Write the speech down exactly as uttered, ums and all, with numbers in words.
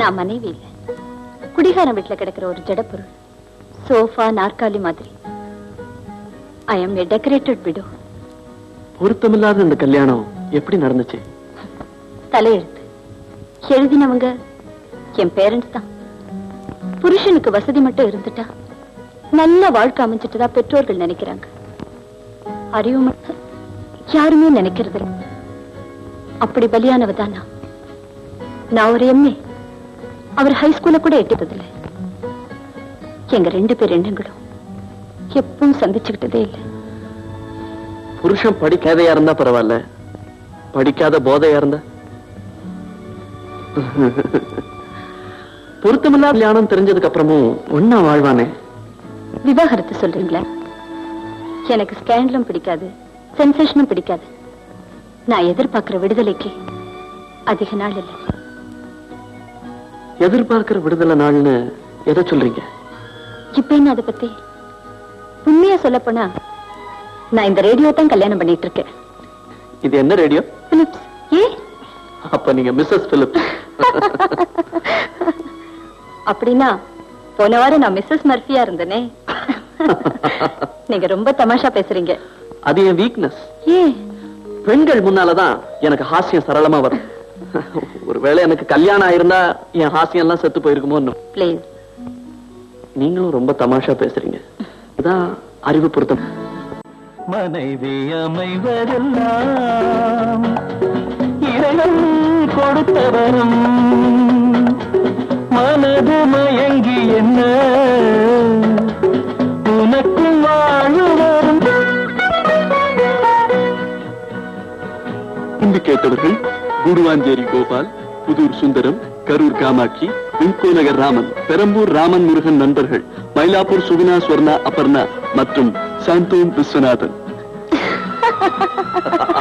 நான் மனைவி இல்லை. குடிகாரம் வீட்டில் கிடக்கிற ஒரு ஜடப்பொருள், சோஃபா நாற்காலி மாதிரி. I am a decorated widow. பொருத்தமில்லாத இந்த கல்யாணம் எப்படி நடந்துச்சு? தலையெழுத்து எழுதினவங்க என் பேரண்ட்ஸ் தான். புருஷனுக்கு வசதி மட்டும் இருந்துட்டா நல்ல வாழ்க்கை அமைஞ்சிட்டதா பெற்றோர்கள் நினைக்கிறாங்க. அறிவு மட்டும் யாருமே நினைக்கிறது. அப்படி பலியானவ தான் நான். ஒரு எம்ஏ, அவர் ஹைஸ்கூல கூட எட்டிப்பதில்லை. எங்க ரெண்டு பேர் எண்ணங்களும் எப்பவும் சந்திச்சுக்கிட்டதே இல்லை. புருஷன் படிக்காதையா இருந்தா பரவாயில்ல, படிக்காத போதையா இருந்தா? பொருத்தமில்லாத கல்யாணம் தெரிஞ்சதுக்கு அப்புறமும் ஒன்னா வாழ்வானே. விவாகரத்து சொல்றீங்களா? எனக்கு ஸ்கேண்டலும் பிடிக்காது, சென்சேஷனும் பிடிக்காது. நான் எதிர்பார்க்கிற விடுதலைக்கு அதிக நாள் இல்லை. எதிர்பார்க்கிற விடுதலை நாள்னு எதை சொல்றீங்க? இப்ப என்ன அதை பத்தி உண்மையா சொல்ல போனா நான் இந்த ரேடியோ தான் கல்யாணம் பண்ணிட்டு இருக்கேன். இது என்ன ரேடியோ? பிலிப்ஸ். ஏ, அப்ப நீங்க மிஸ்ஸஸ் பிலிப்ஸ். அப்படின்னா போன வாரம் நான் மிஸ்ஸஸ் மர்ஃபியா இருந்தேனே. நீங்க ரொம்ப தமாஷா பேசுறீங்க. அது என் வீக்னஸ். ஏ, பெண்கள் முன்னாலதான் எனக்கு ஹாஸ்யம் சரளமா வரும். ஒருவேளை எனக்கு கல்யாணம் ஆயிருந்தா என் ஹாஸ்யம் எல்லாம் செத்து போயிருக்குமோன்னு. ப்ளீஸ். நீங்களும் ரொம்ப தமாஷா பேசுறீங்க. இதான் அறிவு பொருத்தம். மனைவி அமைவதெல்லாம் இறைவன் கொடுத்த வரம். மனது மயங்கி என்ன உனக்கும் வாழ்வரும். இங்கு கேட்டவர்கள் குடுவாஞ்சேரி கோபால், புதூர் சுந்தரம், கரூர் காமாட்சி, விம்கோ நகர் ராமன், பெரம்பூர் ராமன் முருகன் நண்பர்கள், மயிலாப்பூர் சுகுணா, ஸ்வர்ணா, அபர்ணா மற்றும் சாந்தோம் விஸ்வநாதன்.